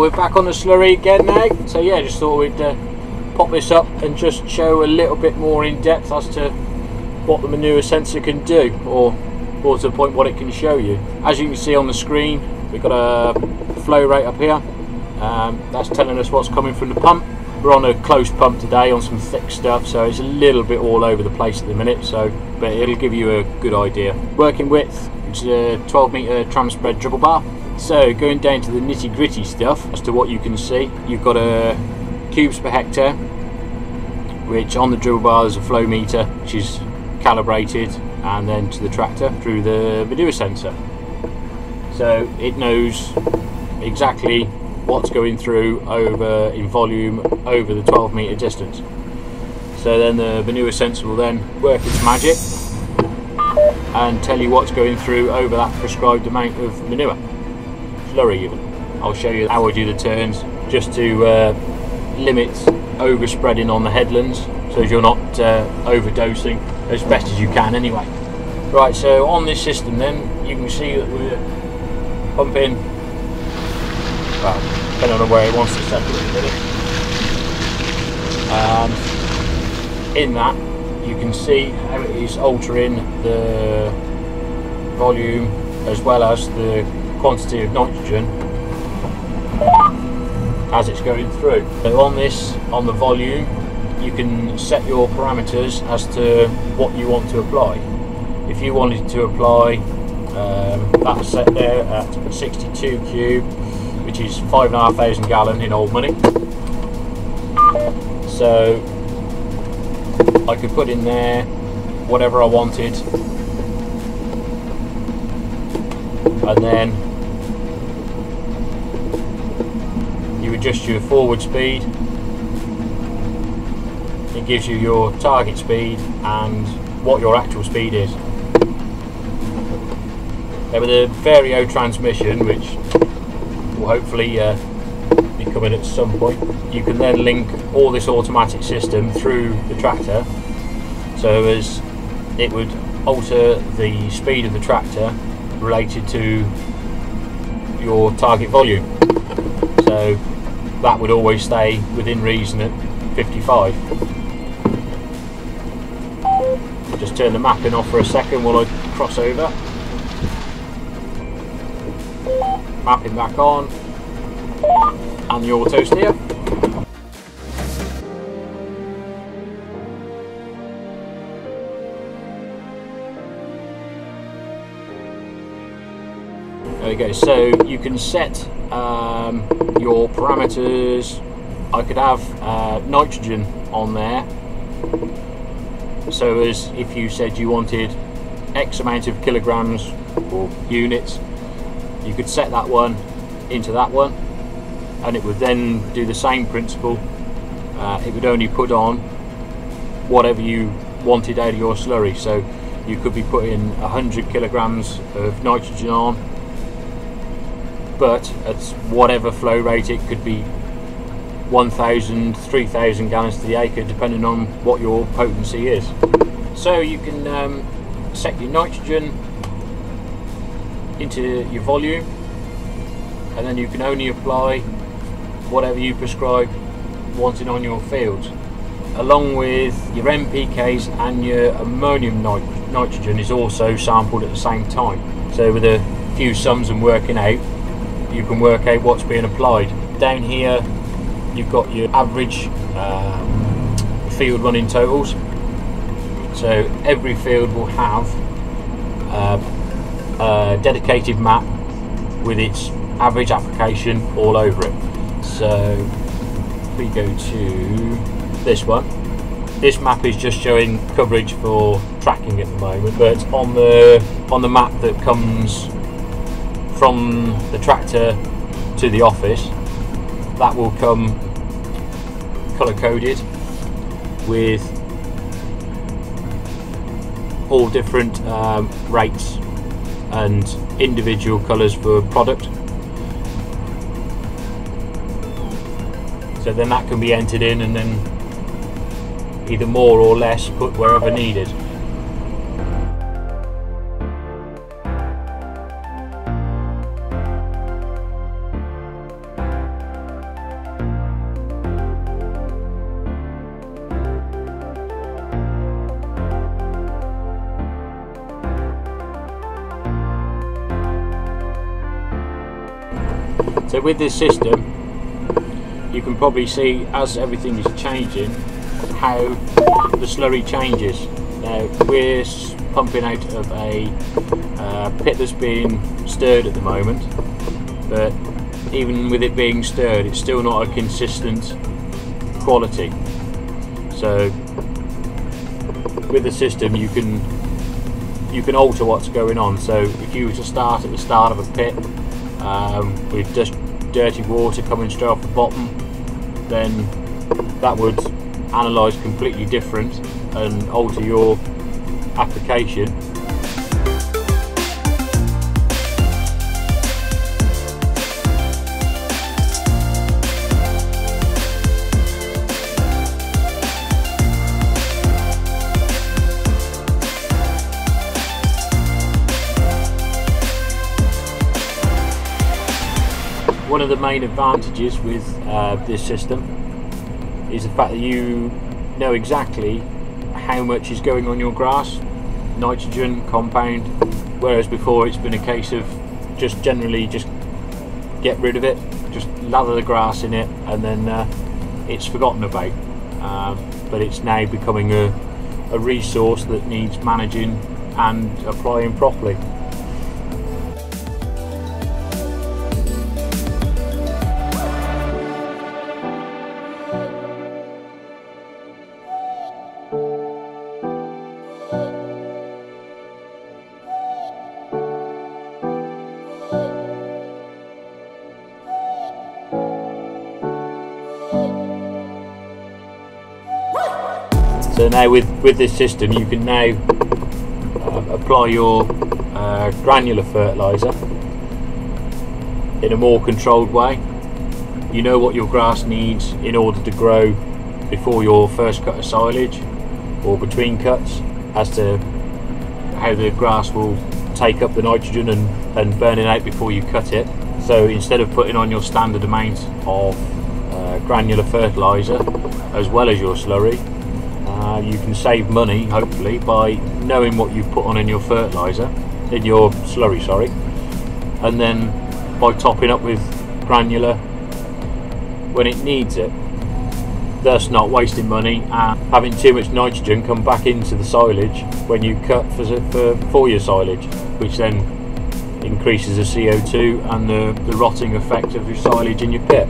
And we're back on the slurry again now. So yeah, just thought we'd pop this up and just show a little bit more in depth as to what the manure sensor can do, or more to the point what it can show you. As you can see on the screen, we've got a flow rate up here, that's telling us what's coming from the pump. We're on a closed pump today on some thick stuff, so it's a little bit all over the place at the minute, so but it'll give you a good idea. Working width, which is a 12 meter tram spread triple bar. So going down to the nitty gritty stuff as to what you can see, you've got a cubes per hectare, which on the drill bar is a flow meter which is calibrated, and then to the tractor through the manure sensor, so it knows exactly what's going through over in volume over the 12 meter distance. So then the manure sensor will then work its magic and tell you what's going through over that prescribed amount of manure, slurry even. I'll show you how I do the turns just to limit overspreading on the headlands, so you're not overdosing, as best as you can anyway. Right, so on this system then you can see that we're pumping, well, depending on where it wants to settle it really. In that you can see how it is altering the volume as well as the quantity of nitrogen as it's going through. So on this, on the volume, you can set your parameters as to what you want to apply. If you wanted to apply that set there at 62 cube, which is 5,500 gallon in old money, so I could put in there whatever I wanted, and then you adjust your forward speed. It gives you your target speed and what your actual speed is. Now with the Vario transmission, which will hopefully be coming at some point, you can then link all this automatic system through the tractor, so as it would alter the speed of the tractor related to your target volume, so that would always stay within reason at 55. Just turn the mapping off for a second while I cross over. Mapping back on, and the auto steer. There we go. So you can set your parameters. I could have nitrogen on there. So as if you said you wanted X amount of kilograms or units, you could set that one into that one, and it would then do the same principle. It would only put on whatever you wanted out of your slurry, so you could be putting 100 kilograms of nitrogen on, but at whatever flow rate, it could be 1,000, 3,000 gallons to the acre, depending on what your potency is. So you can set your nitrogen into your volume, and then you can only apply whatever you prescribe wanted on your fields. Along with your NPKs and your ammonium nitrogen is also sampled at the same time. So with a few sums and working out, you can work out what's being applied. Down here you've got your average field running totals, so every field will have a dedicated map with its average application all over it. So if we go to this one, this map is just showing coverage for tracking at the moment, but on the map that comes from the tractor to the office, that will come color-coded with all different rates and individual colors for product. So then that can be entered in and then either more or less put wherever needed. So with this system, you can probably see as everything is changing how the slurry changes. Now we're pumping out of a pit that's being stirred at the moment, but even with it being stirred, it's still not a consistent quality. So with the system, you can alter what's going on. So if you were to start at the start of a pit with just dirty water coming straight off the bottom, then that would analyze completely different and alter your application. One of the main advantages with this system is the fact that you know exactly how much is going on your grass, nitrogen, compound, whereas before it's been a case of just generally just get rid of it, just lather the grass in it, and then it's forgotten about. But it's now becoming a resource that needs managing and applying properly. So now with this system, you can now apply your granular fertiliser in a more controlled way. You know what your grass needs in order to grow before your first cut of silage or between cuts, as to how the grass will take up the nitrogen and burn it out before you cut it. So instead of putting on your standard amount of granular fertiliser as well as your slurry, you can save money, hopefully, by knowing what you put on in your slurry, sorry, and then by topping up with granular when it needs it, thus not wasting money and having too much nitrogen come back into the silage when you cut for your silage, which then increases the CO2 and the rotting effect of your silage in your pit.